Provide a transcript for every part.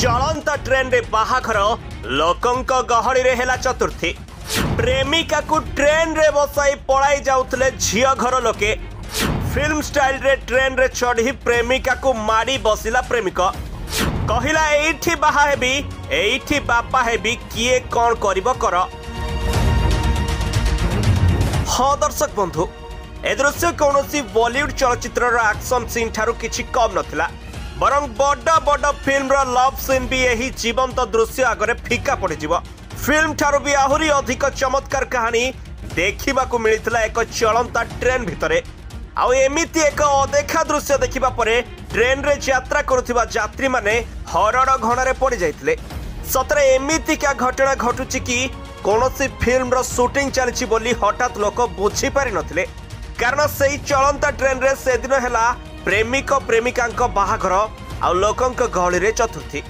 जलंता train रे बाहाघर लोकंक गहड़ी रे हेला चतुर्थी। प्रेमिका को ट्रेन रे बसाई पड़ाई जाउथले झिया घर लोके। फिल्म स्टाइल रे ट्रेन रे चढ़ी प्रेमिका को मारी बसिला प्रेमिक। कहला एठी बाहा हेबी एठी बापा हेबी किए कौन करिबो कर। हाँ दर्शक बंधु, ए दृश्य कौनसी बॉलीवुड चलचित्र एक्शन सीन ठारू किछि कम नथिला, बरं बड़ा बड़ा फिल्म रा लव सीन भी यही जीवंत दृश्य आगे फीका पड़िजिवो। फिल्म ठारू भी आहुरी अधिक चमत्कार कहानी देखा मिलता एक चलंता ट्रेन भितरे। आउ एमिति एक अदेखा दृश्य देखा पर ट्रेन रे यात्रा करुथिबा यात्री माने हरर घणारे पड़ जाइतिले। सतरे एमितिका घटना घटुची कि कोनोसी फिल्म रो शूटिंग चलछि बोली हठात लोक बुझी पारि नथिले, कारण सेही चलंता ट्रेन रे से दिन हेला प्रेमिक प्रेमिकांक बाहाघर आउ लोकंक गहळी रे चतुर्थी।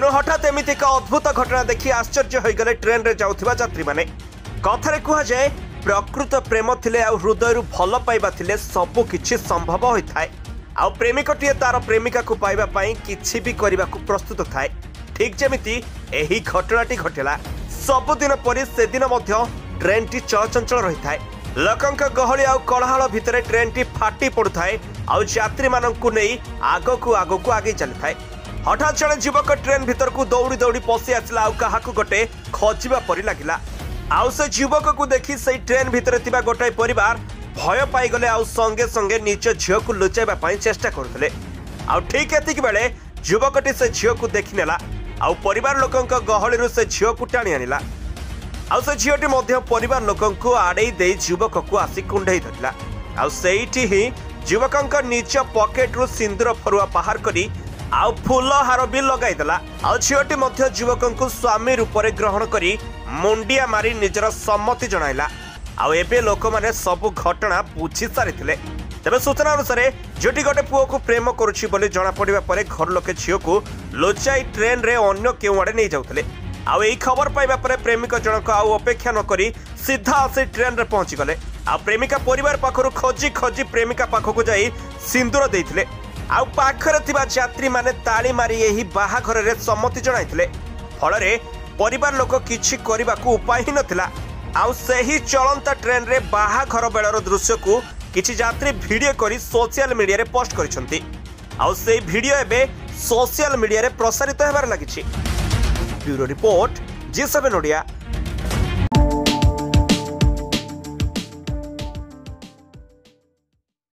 हठात एमिति एक अद्भुत घटना देखि आश्चर्य होई गले ट्रेन रे जाउथिबा यात्री माने। कथारे कुहा जाय प्रकृत प्रेम थिले आउ हृदयरु भल पाइबा थिले सब किछि संभव होई थाए। आउ प्रेमिकटिए तार प्रेमिका को पाइबा पाई किछि भी करिबा को प्रस्तुत थाए। ठीक जेमिति एही घटनाटी घटेला। सबुदिन परि से दिन मध्य ट्रेन टी चलचंचल रही थाए। लोकंक गहळी आउ कोलाहल भितरे ट्रेन टी फाटी पड़ु थाए आउ यात्री मानंकु नेई आगो को आगे चली थाए। हठात जणे युवक ट्रेन भितर को दौड़ी दौड़ी पसि आसिला आउ काहाकु गोटे खोजिबा परि लागिला। आउ से युवक को देखि से ट्रेन भितर थिबा गोटे परिवार भय पाई गले आउ संगे संगे निज झियो को लुचाइबा पाई चेष्टा करथले। आउ ठीक एतिक बेले युवकटी से झियो को देखिनेला आउ परिवार लोकंक गहळीरु से झियो को टाणी आनिला। आउ से झियोटी मध्य परिवार लोकंकु आड़ेई देई युवक को आसी कुंढेई धरला। आउ सेईठी ही युवकंक निज पॉकेट रु सिंदूर फरुआ बाहर करी आउ फूल हार भी लगाई देला। आउ झियोटी मध्य युवकंकु स्वामी रूपरे ग्रहण करी मुंडिया मारी निजर सम्मति जणाइला। आउ एबे लोक माने सब घटना बुझी सारी थिले। तबे सूचना अनुसार झियोटी गोटे पुओ को प्रेम करुछि बोली जना पड़िबा परे घर लोके झियो को लोचाई ट्रेन रे अन्य केवाड़े नै जाउथले। आउ एही खबर पाइबा परे प्रेमिक जनक आउ अपेक्षा न करी सीधा आसी ट्रेन रे पहुंची गले। आउ प्रेमिका परिवार पाखरु खोजी खोजी प्रेमिका पाखकु जाई सिंदूर दैथिले। आउ पाखरे थिबा यात्री माने ताली मारी एही बाहाघर रे सम्मति जणाइथिले। फलरे परिवार लोक किछि करबाकू उपाय ही नथिला। आउ सही चलंता ट्रेन रे बाहाघर बेलर दृश्य को किछि यात्री वीडियो करी सोशल मीडिया रे पोस्ट करिसंती। आउ सेही वीडियो एबे सोशल मीडिया रे प्रसारित हेबार लागिछि। Bureau report G seven Odia.